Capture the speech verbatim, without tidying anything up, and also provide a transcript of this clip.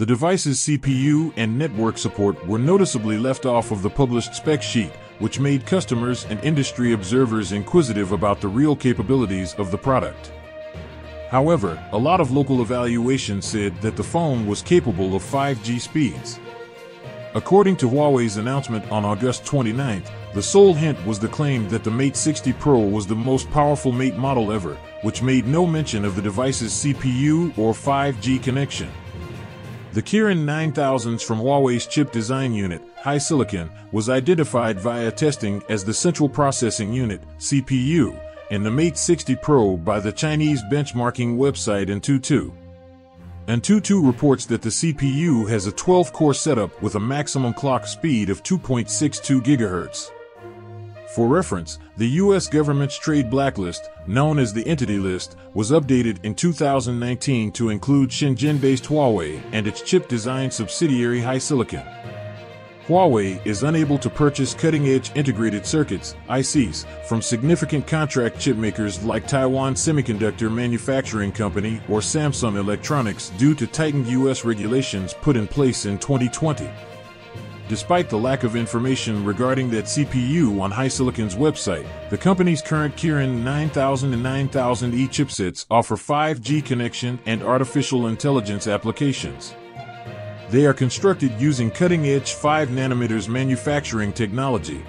The device's C P U and network support were noticeably left off of the published spec sheet, which made customers and industry observers inquisitive about the real capabilities of the product. However, a lot of local evaluations said that the phone was capable of five G speeds. According to Huawei's announcement on August twenty-ninth, the sole hint was the claim that the Mate sixty Pro was the most powerful Mate model ever, which made no mention of the device's C P U or five G connection. The Kirin nine thousands from Huawei's chip design unit, HiSilicon, was identified via testing as the central processing unit, C P U, and the Mate sixty Pro by the Chinese benchmarking website AnTuTu. AnTuTu reports that the C P U has a twelve core setup with a maximum clock speed of two point six two gigahertz. For reference, the U S government's trade blacklist, known as the Entity List, was updated in two thousand nineteen to include Shenzhen-based Huawei and its chip design subsidiary HiSilicon. Huawei is unable to purchase cutting-edge integrated circuits, I Cs, from significant contract chipmakers like Taiwan Semiconductor Manufacturing Company or Samsung Electronics due to tightened U S regulations put in place in twenty twenty. Despite the lack of information regarding that C P U on HiSilicon's website, the company's current Kirin nine thousand and nine thousand E chipsets offer five G connection and artificial intelligence applications. They are constructed using cutting-edge five nanometers manufacturing technology,